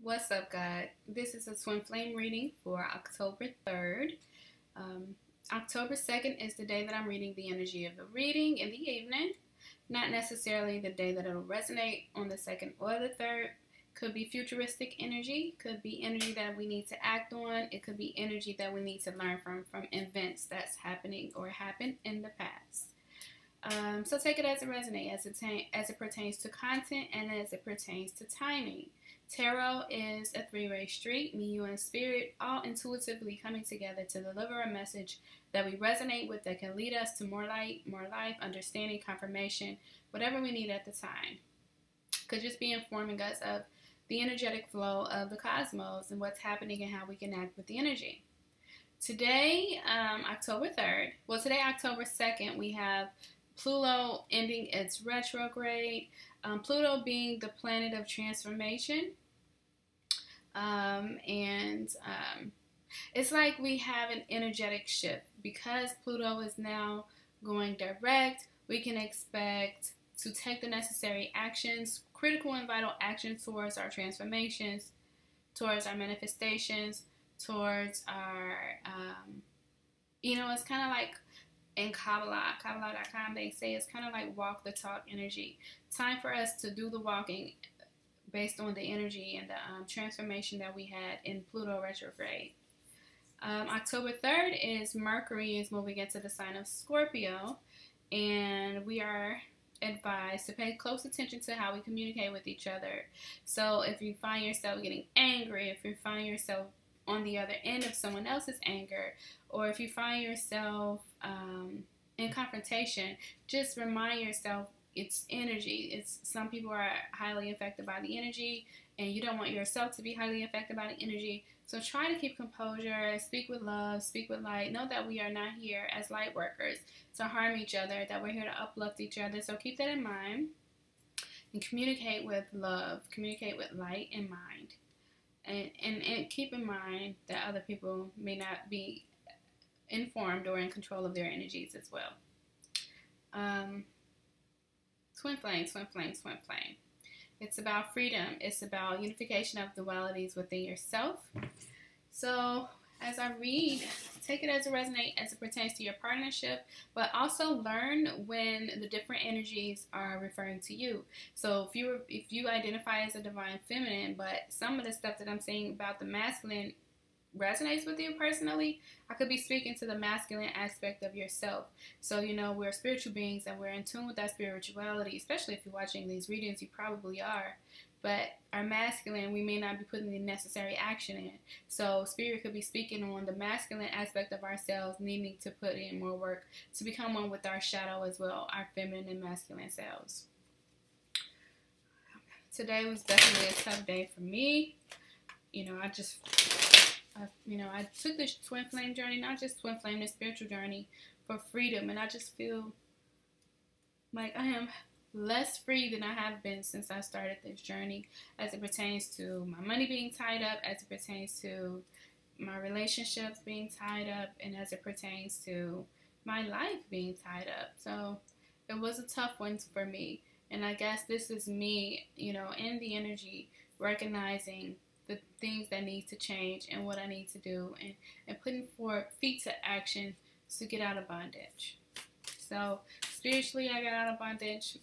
What's up, God? This is a twin flame reading for October 3rd. October 2nd is the day that I'm reading the energy of the reading in the evening. Not necessarily the day that it'll resonate on the 2nd or the 3rd. Could be futuristic energy. Could be energy that we need to act on. It could be energy that we need to learn from events that's happening or happened in the past. So take it as it resonates, as it pertains to content and as it pertains to timing. Tarot is a three-way street, me, you, and spirit, all intuitively coming together to deliver a message that we resonate with that can lead us to more light, more life, understanding, confirmation, whatever we need at the time. Could just be informing us of the energetic flow of the cosmos and what's happening and how we can act with the energy. Today, October 2nd, we have Pluto ending its retrograde. Pluto being the planet of transformation, it's like we have an energetic shift. Because Pluto is now going direct, we can expect to take the necessary actions, critical and vital actions towards our transformations, towards our manifestations, towards our, it's kind of like in Kabbalah.com, they say it's kind of like walk the talk energy. Time for us to do the walking based on the energy and the transformation that we had in Pluto retrograde. October 3rd is Mercury is moving into the sign of Scorpio, and we are advised to pay close attention to how we communicate with each other. So if you find yourself getting angry, if you find yourself on the other end of someone else's anger, or if you find yourself in confrontation, just remind yourself it's energy. Some people are highly affected by the energy, and you don't want yourself to be highly affected by the energy. So try to keep composure, speak with love, speak with light. Know that we are not here as light workers to harm each other, that we're here to uplift each other. So keep that in mind and communicate with love, communicate with light in mind. And keep in mind that other people may not be informed or in control of their energies as well. Twin flame. It's about freedom. It's about unification of dualities within yourself. So as I read, take it as it resonates as it pertains to your partnership, but also learn when the different energies are referring to you. So if you identify as a divine feminine, but some of the stuff that I'm saying about the masculine resonates with you personally, I could be speaking to the masculine aspect of yourself. So, we're spiritual beings and we're in tune with that spirituality, especially if you're watching these readings, you probably are. But our masculine, we may not be putting the necessary action in. So spirit could be speaking on the masculine aspect of ourselves, needing to put in more work to become one with our shadow as well, our feminine and masculine selves. Today was definitely a tough day for me. I took this twin flame journey, not just twin flame, this spiritual journey for freedom. And I just feel like I am less free than I have been since I started this journey, as it pertains to my money being tied up, as it pertains to my relationships being tied up, and as it pertains to my life being tied up. So it was a tough one for me. And I guess this is me, in the energy, recognizing the things that need to change and what I need to do, and putting forward feet to action to get out of bondage. So spiritually, I got out of bondage.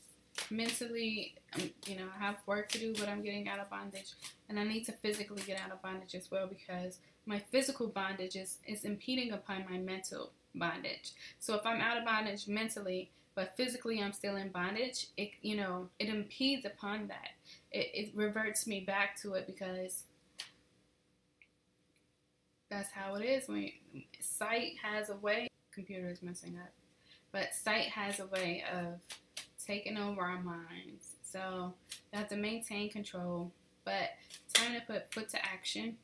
Mentally, I have work to do, but I'm getting out of bondage, and I need to physically get out of bondage as well, because my physical bondage is impeding upon my mental bondage. So if I'm out of bondage mentally, but physically I'm still in bondage, it impedes upon that. It reverts me back to it, because that's how it is. Sight has a way. Computer is messing up, but sight has a way of taking over our minds. So you have to maintain control, but time to put foot to action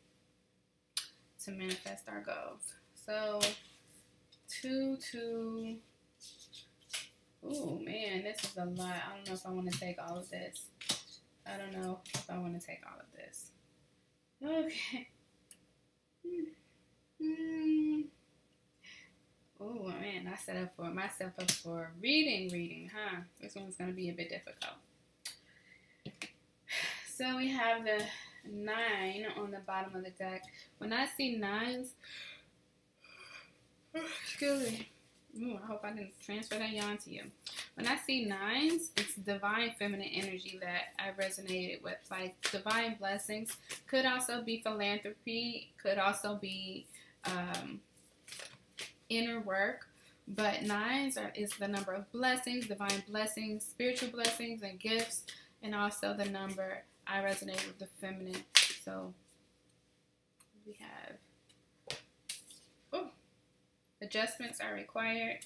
to manifest our goals. So oh man, this is a lot. I don't know if I want to take all of this. Okay. Oh man, I set up for myself for reading, huh? This one's gonna be a bit difficult. So we have the 9 on the bottom of the deck. When I see 9s, excuse me. Ooh, I hope I didn't transfer that yarn to you. When I see 9s, it's divine feminine energy that I resonated with, like divine blessings. Could also be philanthropy, could also be inner work. But 9s is the number of blessings, divine blessings, spiritual blessings, and gifts, and also the number I resonate with the feminine. So we have. Adjustments are required.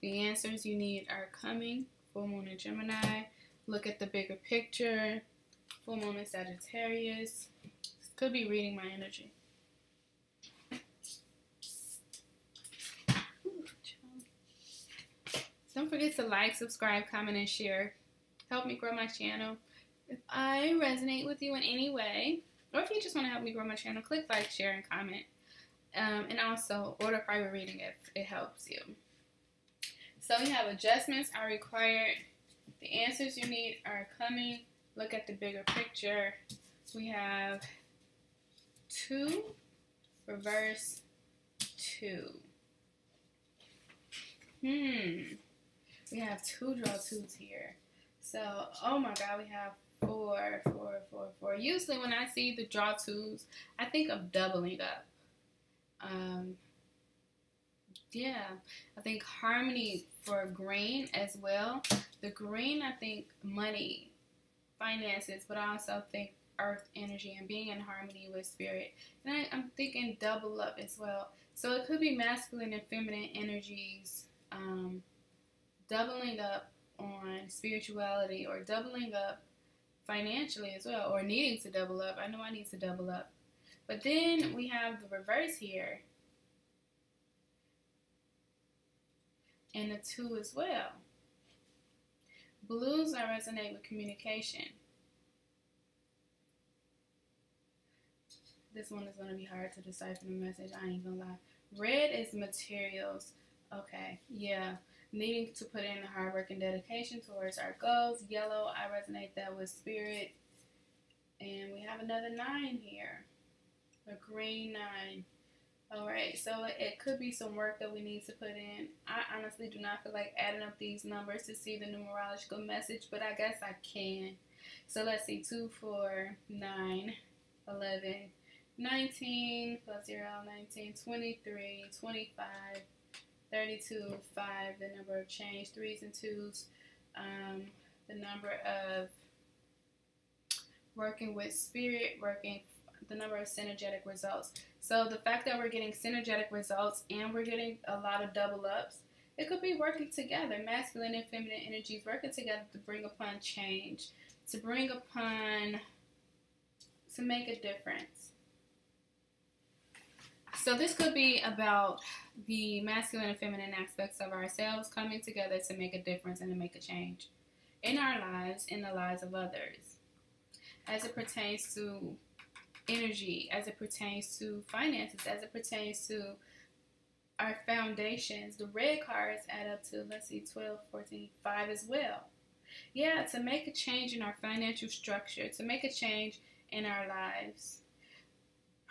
The answers you need are coming. Full moon in Gemini. Look at the bigger picture. Full moon in Sagittarius. Could be reading my energy. Ooh, don't forget to like, subscribe, comment, and share. Help me grow my channel. If I resonate with you in any way, or if you just want to help me grow my channel, click like, share, and comment. And also order private reading if it helps you. So we have adjustments are required. The answers you need are coming. Look at the bigger picture. We have 2 reverse 2. We have 2 draw 2s here. So oh my God, we have 4, 4, 4, 4. Usually when I see the draw 2s, I think of doubling up. Yeah, I think harmony for green as well. The green, I think money, finances, but I also think earth energy and being in harmony with spirit. And I'm thinking double up as well. So it could be masculine and feminine energies, doubling up on spirituality or doubling up financially as well, or needing to double up. I know I need to double up. But then we have the reverse here, and the 2 as well. Blues are resonate with communication. This one is going to be hard to decipher the message, I ain't gonna lie. Red is materials. Okay, yeah. Needing to put in the hard work and dedication towards our goals. Yellow, I resonate that with spirit. And we have another 9 here. A green 9. Alright, so it could be some work that we need to put in. I honestly do not feel like adding up these numbers to see the numerological message, but I guess I can. So let's see, 2, 4, 9, 11, 19, plus 0, 19, 23, 25, 32, 5, the number of change, 3s and 2s, the number of working with spirit, the number of synergetic results. So the fact that we're getting synergetic results and we're getting a lot of double ups, it could be working together. Masculine and feminine energies working together to bring upon change, to make a difference. So this could be about the masculine and feminine aspects of ourselves coming together to make a difference and to make a change in our lives, in the lives of others. As it pertains to energy, as it pertains to finances, as it pertains to our foundations, the red cards add up to, let's see, 12, 14, 5 as well. Yeah, to make a change in our financial structure, to make a change in our lives.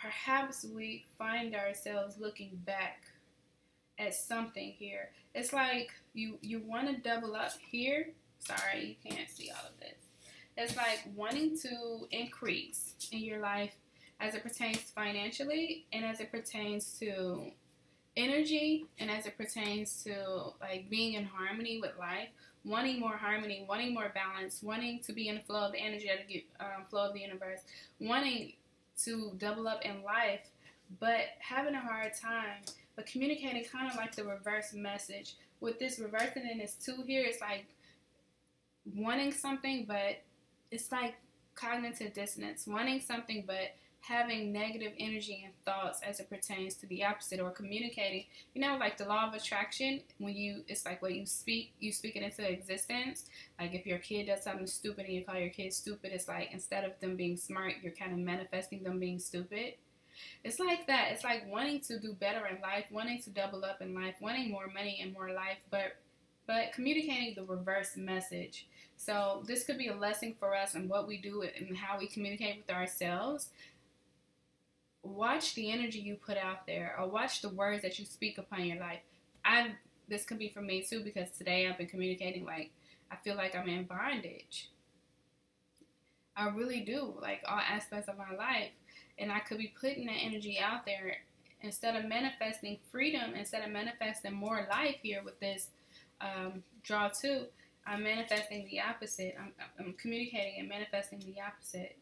Perhaps we find ourselves looking back at something here. It's like you want to double up here. Sorry, you can't see all of this. It's like wanting to increase in your life as it pertains financially, and as it pertains to energy, and as it pertains to like being in harmony with life, wanting more harmony, wanting more balance, wanting to be in the flow of the energetic flow of the universe, wanting to double up in life, but having a hard time, but communicating kind of like the reverse message. With this reverse and then this 2 here, it's like wanting something, but it's like cognitive dissonance, wanting something but having negative energy and thoughts as it pertains to the opposite, or communicating, you know, like the law of attraction, when it's like what you speak it into existence. Like if your kid does something stupid and you call your kid stupid, it's like instead of them being smart, you're kind of manifesting them being stupid. It's like that. It's like wanting to do better in life, wanting to double up in life, wanting more money and more life, but but communicating the reverse message. So this could be a lesson for us in what we do and how we communicate with ourselves. Watch the energy you put out there, or watch the words that you speak upon your life. This could be for me too, because today I've been communicating like I feel like I'm in bondage. I really do, like all aspects of my life. And I could be putting that energy out there instead of manifesting freedom, instead of manifesting more life here with this draw two. I'm manifesting the opposite. I'm communicating and manifesting the opposite.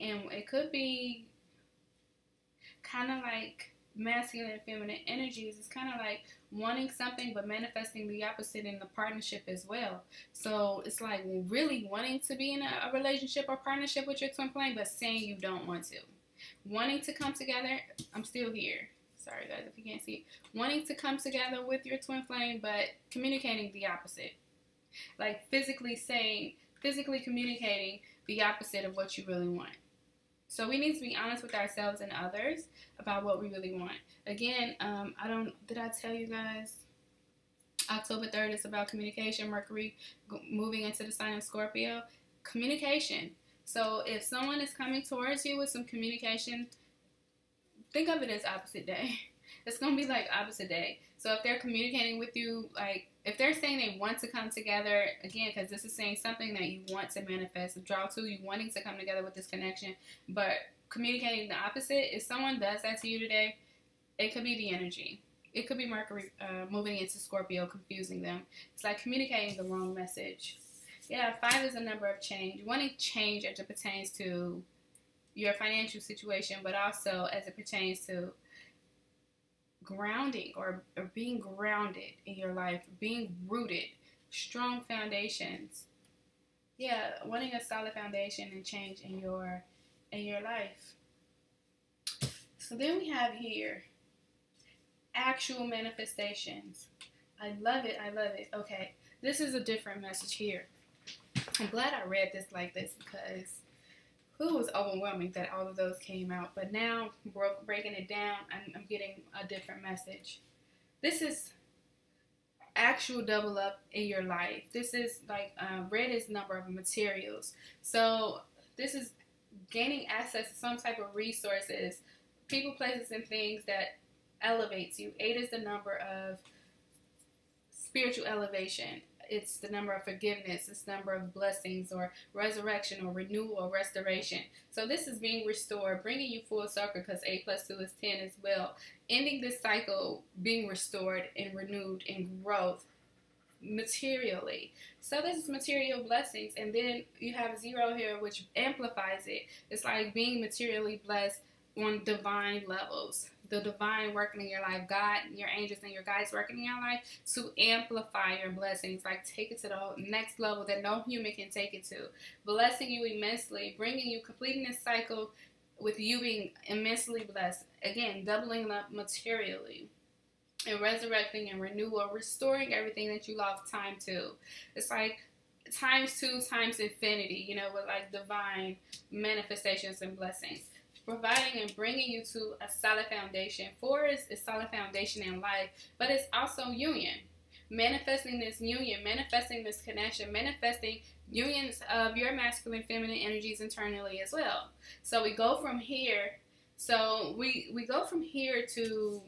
And it could be kind of like masculine and feminine energies. It's kind of like wanting something but manifesting the opposite in the partnership as well. So it's like really wanting to be in a relationship or partnership with your twin flame, but saying you don't want to. Wanting to come together. I'm still here. Sorry guys if you can't see. Wanting to come together with your twin flame, but communicating the opposite. Like physically communicating the opposite of what you really want. So we need to be honest with ourselves and others about what we really want. Again, did I tell you guys? October 3rd is about communication. Mercury moving into the sign of Scorpio. Communication. So if someone is coming towards you with some communication, think of it as opposite day. It's going to be like opposite day. So if they're communicating with you, like if they're saying they want to come together, again, because this is saying something that you want to manifest, draw to, you wanting to come together with this connection, but communicating the opposite. If someone does that to you today, it could be the energy. It could be Mercury moving into Scorpio, confusing them. It's like communicating the wrong message. Yeah, 5 is a number of change. Wanting change as it pertains to your financial situation, but also as it pertains to grounding or being grounded in your life, being rooted, strong foundations. Yeah, wanting a solid foundation and change in your life. So then we have here actual manifestations. I love it. I love it. Okay, this is a different message here. I'm glad I read this like this, because it was overwhelming that all of those came out. But now, breaking it down, I'm getting a different message. This is actual double up in your life. This is like red is number of materials. So this is gaining access to some type of resources, people, places, and things that elevates you. 8 is the number of spiritual elevation. It's the number of forgiveness. It's the number of blessings or resurrection or renewal or restoration. So this is being restored, bringing you full circle, because 8 plus 2 is 10 as well. Ending this cycle, being restored and renewed and growth materially. So this is material blessings. And then you have 0 here, which amplifies it. It's like being materially blessed on divine levels. The divine working in your life, God, your angels, and your guides working in your life to amplify your blessings, like take it to the next level that no human can take it to. Blessing you immensely, bringing you, completing this cycle with you being immensely blessed. Again, doubling up materially and resurrecting and renewal, restoring everything that you lost time to. It's like times 2 times infinity, you know, with like divine manifestations and blessings. Providing and bringing you to a solid foundation. 4 is a solid foundation in life, but it's also union. Manifesting this union, manifesting this connection, manifesting unions of your masculine, feminine energies internally as well. So we go from here. So we go from here to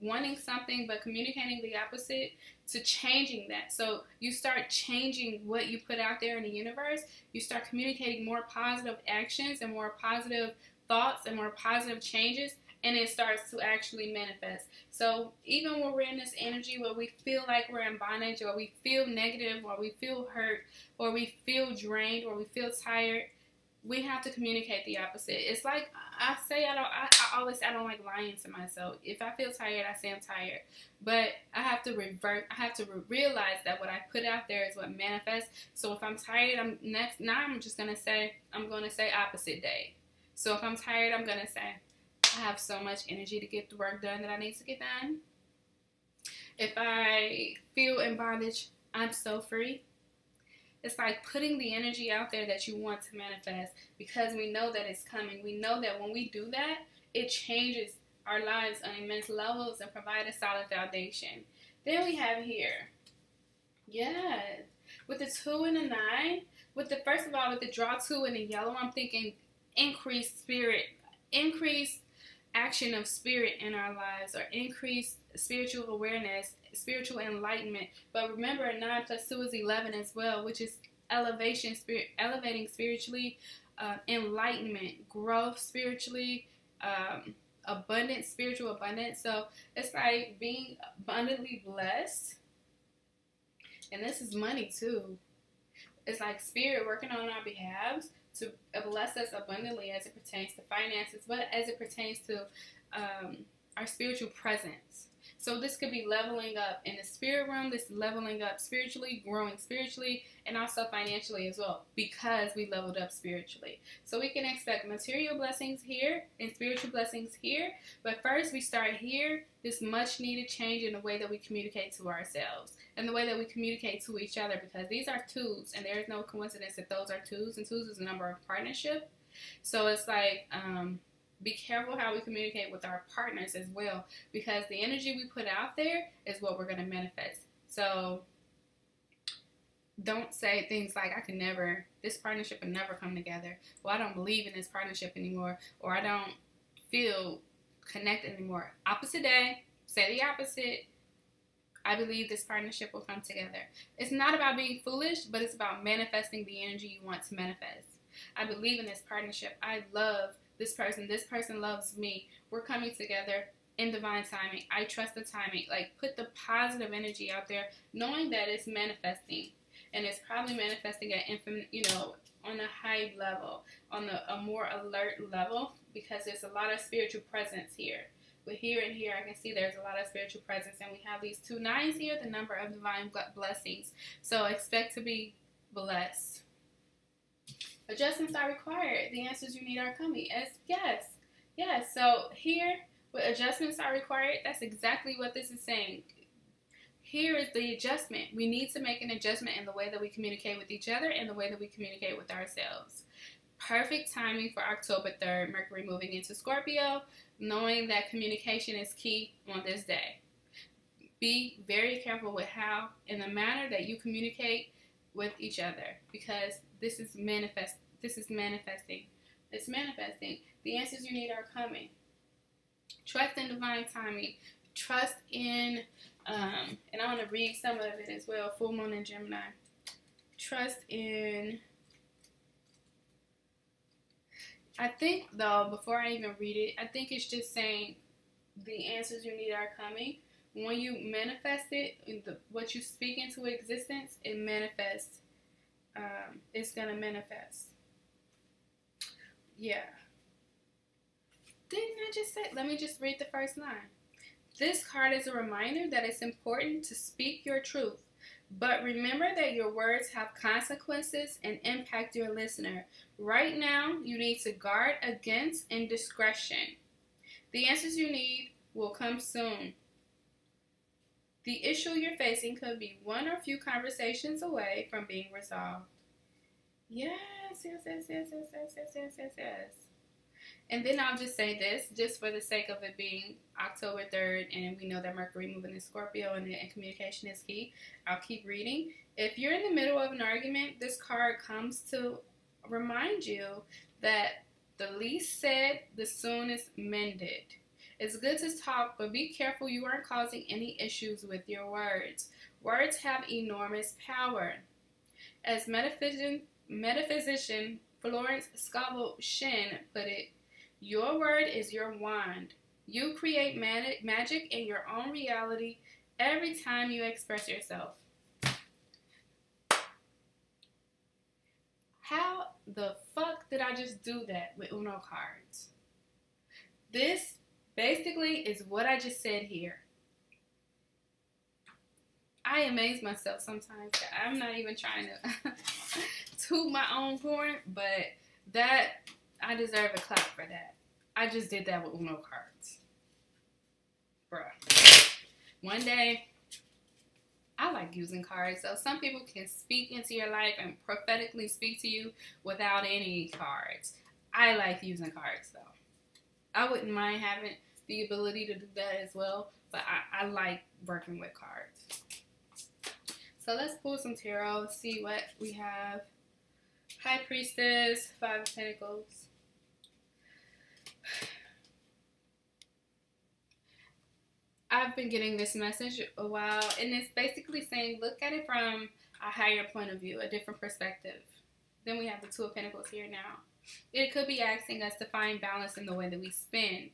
wanting something but communicating the opposite to changing that. So you start changing what you put out there in the universe. You start communicating more positive actions and more positive thoughts and more positive changes, and it starts to actually manifest. So even when we're in this energy where we feel like we're in bondage, or we feel negative, or we feel hurt, or we feel drained, or we feel tired, we have to communicate the opposite. It's like I say, I don't like lying to myself. If I feel tired, I say I'm tired. But I have to revert. I have to realize that what I put out there is what manifests. So if I'm tired, I'm gonna say opposite day. So if I'm tired, I'm going to say, I have so much energy to get the work done that I need to get done. If I feel in bondage, I'm so free. It's like putting the energy out there that you want to manifest, because we know that it's coming. We know that when we do that, it changes our lives on immense levels and provides a solid foundation. Then we have here, yes, with the 2 and the 9, with the, first of all, with the draw 2 and the yellow, I'm thinking increased spirit, increased action of spirit in our lives, or increased spiritual awareness, spiritual enlightenment. But remember, 9 plus 2 is 11 as well, which is elevation, spirit, elevating spiritually, enlightenment, growth spiritually, abundance, spiritual abundance. So it's like being abundantly blessed. And this is money too. It's like spirit working on our behalf to bless us abundantly as it pertains to finances, but as it pertains to our spiritual presence. So this could be leveling up in the spirit realm, this leveling up spiritually, growing spiritually, and also financially as well, because we leveled up spiritually. So we can expect material blessings here and spiritual blessings here. But first we start here, this much needed change in the way that we communicate to ourselves and the way that we communicate to each other, because these are 2s, and there is no coincidence that those are 2s, and 2s is a number of partnership. So it's like, be careful how we communicate with our partners as well, because the energy we put out there is what we're going to manifest. So don't say things like, I can never, this partnership will never come together. Well, I don't believe in this partnership anymore, or I don't feel connected anymore. Opposite day, say the opposite. I believe this partnership will come together. It's not about being foolish, but it's about manifesting the energy you want to manifest. I believe in this partnership. I love this person loves me. We're coming together in divine timing. I trust the timing. Like, put the positive energy out there, knowing that it's manifesting, and it's probably manifesting at infinite, you know, on a high level, on a more alert level, because there's a lot of spiritual presence here. But here and here, I can see there's a lot of spiritual presence, and we have these 2 9s here, the number of divine blessings. So expect to be blessed. Adjustments are required. The answers you need are coming. Yes. Yes. So here, with adjustments are required, that's exactly what this is saying. Here is the adjustment. We need to make an adjustment in the way that we communicate with each other and the way that we communicate with ourselves. Perfect timing for October 3rd, Mercury moving into Scorpio, knowing that communication is key on this day. Be very careful with how and the manner that you communicate with each other, because this is manifest. This is manifesting. It's manifesting. The answers you need are coming. Trust in divine timing. Trust in, and I want to read some of it as well. Full moon in Gemini. Trust in. I think though, before I even read it, I think it's just saying the answers you need are coming. When you manifest it, what you speak into existence, it manifests. It's going to manifest. Yeah. Didn't I just say, let me just read the first line. This card is a reminder that it's important to speak your truth, but remember that your words have consequences and impact your listener. Right now, you need to guard against indiscretion. The answers you need will come soon. The issue you're facing could be one or few conversations away from being resolved. Yes. And then I'll just say this, just for the sake of it being October 3rd, and we know that Mercury moving in Scorpio and communication is key. I'll keep reading. If you're in the middle of an argument, this card comes to remind you that the least said, the soonest mended. It's good to talk, but be careful you aren't causing any issues with your words. Words have enormous power. As metaphysician Florence Scovel Shin put it, your word is your wand. You create magic in your own reality every time you express yourself. How the fuck did I just do that with Uno cards? This basically is what I just said here. I amaze myself sometimes that I'm not even trying to toot my own horn, but that, I deserve a clap for that. I just did that with Uno cards. Bruh. One day, I like using cards. So some people can speak into your life and prophetically speak to you without any cards. I like using cards though. I wouldn't mind having the ability to do that as well, But I like working with cards. So let's pull some tarot, see what we have. High Priestess, Five of Pentacles. I've been getting this message a while, and it's basically saying look at it from a higher point of view, a different perspective. Then we have the Two of Pentacles here now. It could be asking us to find balance in the way that we spend,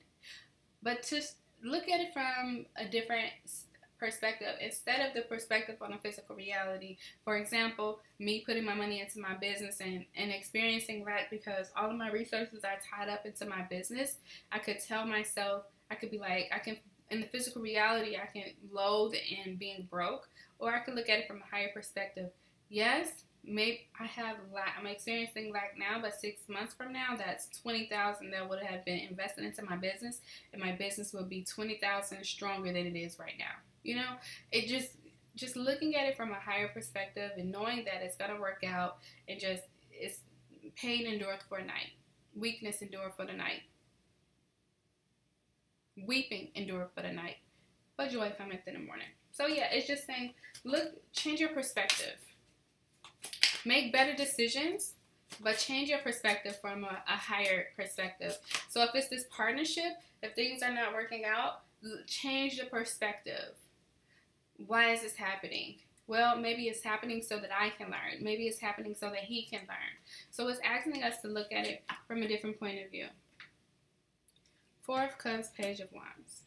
but to look at it from a different perspective instead of the perspective on a physical reality. For example, me putting my money into my business and experiencing that because all of my resources are tied up into my business, I could tell myself, I could be like, I can, in the physical reality, I can loathe in being broke, or I can look at it from a higher perspective. Yes, maybe I have lack, I'm experiencing lack now, but 6 months from now, that's $20,000 that would have been invested into my business, and my business will be $20,000 stronger than it is right now. You know, it just looking at it from a higher perspective and knowing that it's gonna work out, and just it's pain endureth for a night, weakness endureth for the night, weeping endureth for the night, but joy cometh in the morning. So yeah, it's just saying look, change your perspective. Make better decisions, but change your perspective from a higher perspective. So if it's this partnership, if things are not working out, change the perspective. Why is this happening? Well, maybe it's happening so that I can learn. Maybe it's happening so that he can learn. So it's asking us to look at it from a different point of view. Four of Cups, Page of Wands.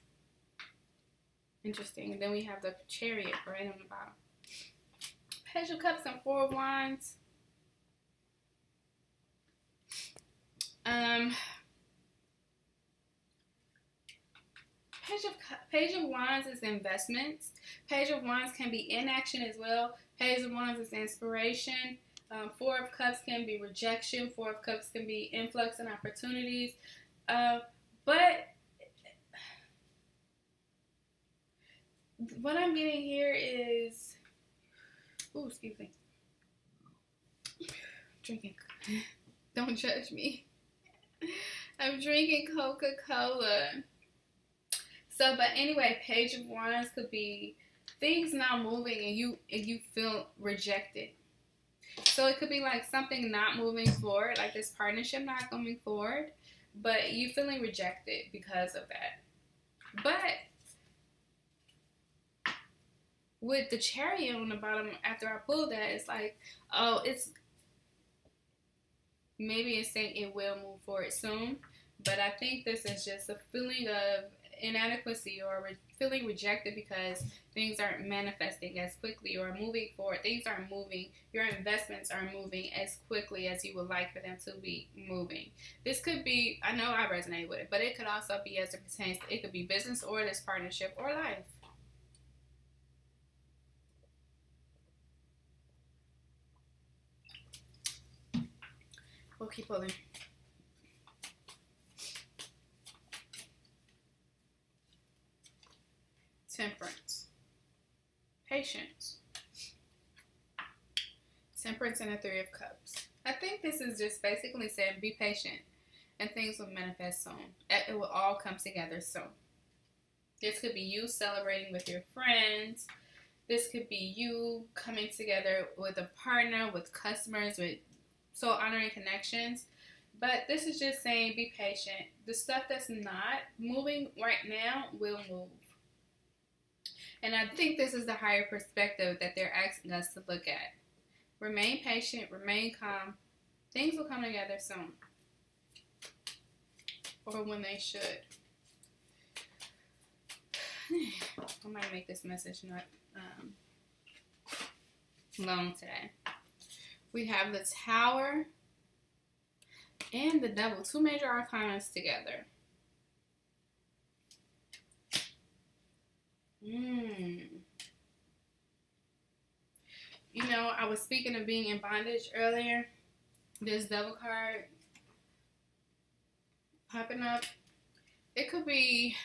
Interesting. And then we have the Chariot right on the bottom. Page of Cups and Four of Wands. Page of Wands is investments. Page of Wands can be inaction as well. Page of Wands is inspiration. Four of Cups can be rejection. Four of Cups can be influx and opportunities. But what I'm getting here is, ooh, excuse me. Drinking. Don't judge me. I'm drinking Coca-Cola. So, but anyway, Page of Wands could be things not moving and you feel rejected. So it could be like something not moving forward, like this partnership not going forward, but you feeling rejected because of that. But with the Chariot on the bottom, after I pulled that, it's like, oh, it's maybe it's saying it will move forward soon, but I think this is just a feeling of inadequacy or feeling rejected because things aren't manifesting as quickly or moving forward. Things aren't moving. Your investments aren't moving as quickly as you would like for them to be moving. This could be, I know I resonate with it, but it could also be as it pertains to, it could be business or this partnership or life. We'll keep pulling. Temperance. Patience. Temperance and the Three of Cups. I think this is just basically saying be patient and things will manifest soon. It will all come together soon. This could be you celebrating with your friends. This could be you coming together with a partner, with customers, with so honoring connections. But this is just saying be patient. The stuff that's not moving right now will move. And I think this is the higher perspective that they're asking us to look at. Remain patient, remain calm. Things will come together soon. Or when they should. I might make this message not long today. We have the Tower and the Devil. Two major arcana together. You know, I was speaking of being in bondage earlier. This Devil card popping up. It could be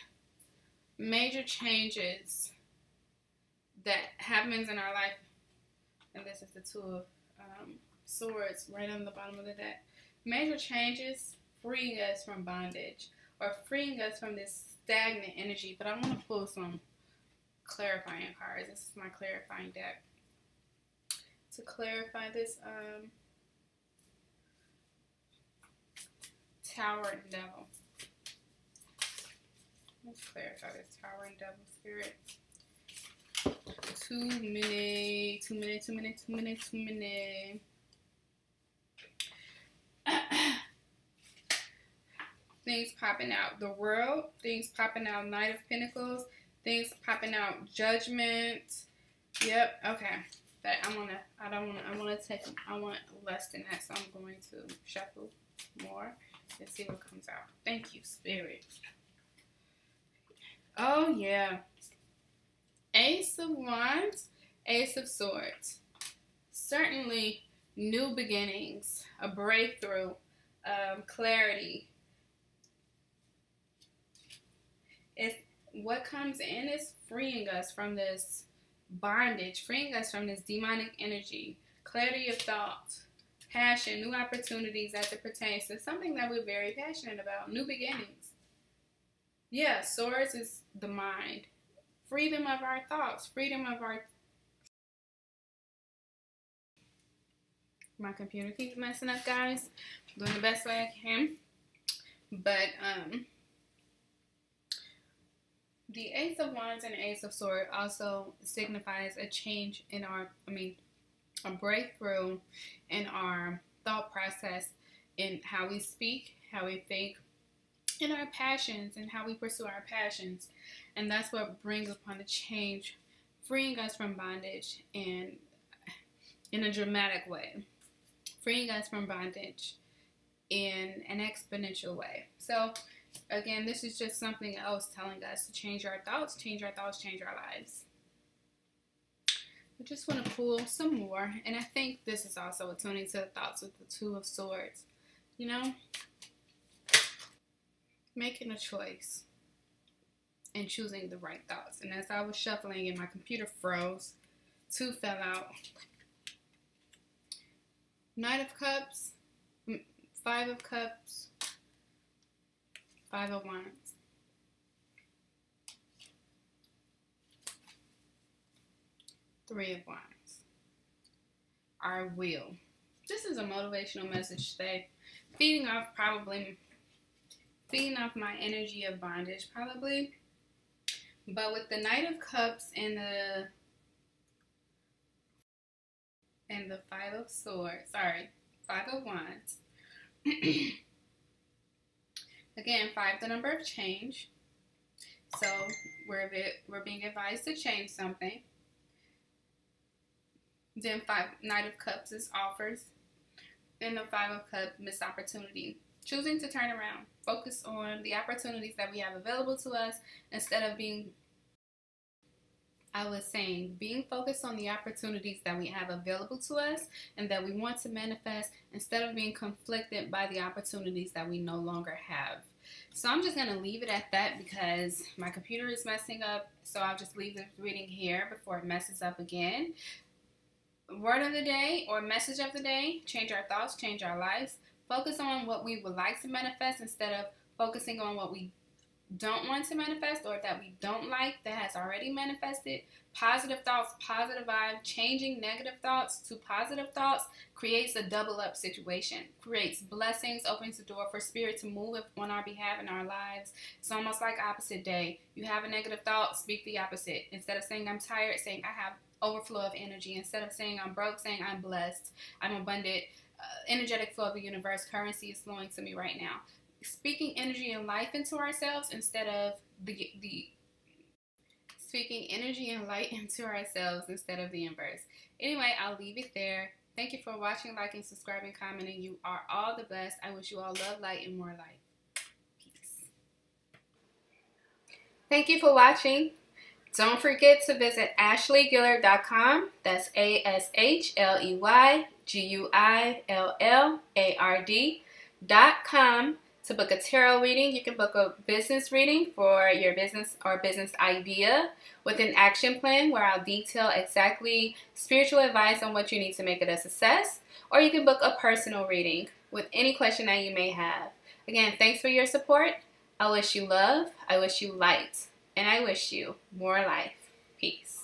major changes that happens in our life. And this is the Two of Swords right on the bottom of the deck. Major changes freeing us from bondage or freeing us from this stagnant energy. But I want to pull some clarifying cards. This is my clarifying deck. To clarify this, Tower and Devil. Let's clarify this Tower and Devil spirit. 2 minutes. Things popping out. The World, things popping out. Knight of Pentacles, things popping out. Judgment. Yep. Okay. But I want less than that, so I'm going to shuffle more and see what comes out. Thank you, Spirit. Oh yeah. Ace of Wands, Ace of Swords. Certainly new beginnings, a breakthrough, clarity. It's what comes in is freeing us from this bondage, freeing us from this demonic energy, clarity of thought, passion, new opportunities as it pertains to something that we're very passionate about, new beginnings. Yeah, Swords is the mind. Freedom of our thoughts, freedom of our... My computer keeps messing up, guys. I'm doing the best way I can. But, the Ace of Wands and Ace of Swords also signifies a change in our, a breakthrough in our thought process, in how we speak, how we think, in our passions, and how we pursue our passions. And that's what brings upon a change, freeing us from bondage and in a dramatic way, freeing us from bondage in an exponential way. So again, this is just something else telling us to change our thoughts, change our thoughts, change our lives. I just want to pull some more, and I think this is also attuning to the thoughts with the Two of Swords. You know, making a choice and choosing the right thoughts. And as I was shuffling and my computer froze, two fell out. Knight of Cups, Five of Cups, Five of Wands. Three of Wands. Our will. This is a motivational message today. Feeding off my energy of bondage, probably. But with the Knight of Cups and the Five of Swords, Five of Wands. Again, five, the number of change. So we're being advised to change something. Then five, Knight of Cups is offers. And the Five of Cups, missed opportunity. Choosing to turn around. Focus on the opportunities that we have available to us instead of being, being focused on the opportunities that we have available to us and that we want to manifest instead of being conflicted by the opportunities that we no longer have. So I'm just going to leave it at that because my computer is messing up. So I'll just leave the reading here before it messes up again. Word of the day or message of the day, change our thoughts, change our lives. Focus on what we would like to manifest instead of focusing on what we don't want to manifest or that we don't like that has already manifested. Positive thoughts, positive vibe. Changing negative thoughts to positive thoughts creates a double up situation. Creates blessings, opens the door for spirit to move on our behalf in our lives. It's almost like opposite day. You have a negative thought, speak the opposite. Instead of saying I'm tired, saying I have overflow of energy. Instead of saying I'm broke, saying I'm blessed, I'm abundant. Energetic flow of the universe, currency is flowing to me right now. Speaking energy and life into ourselves instead of the inverse. Anyway, I'll leave it there. Thank you for watching, liking, subscribing, commenting. You are all the best. I wish you all love, light, and more light. Peace. Thank you for watching. Don't forget to visit ashleyguillard.com. That's ASHLEYGUILLARD.com to book a tarot reading. You can book a business reading for your business or business idea with an action plan where I'll detail exactly spiritual advice on what you need to make it a success. Or you can book a personal reading with any question that you may have. Again, thanks for your support. I wish you love. I wish you light. And I wish you more life. peace.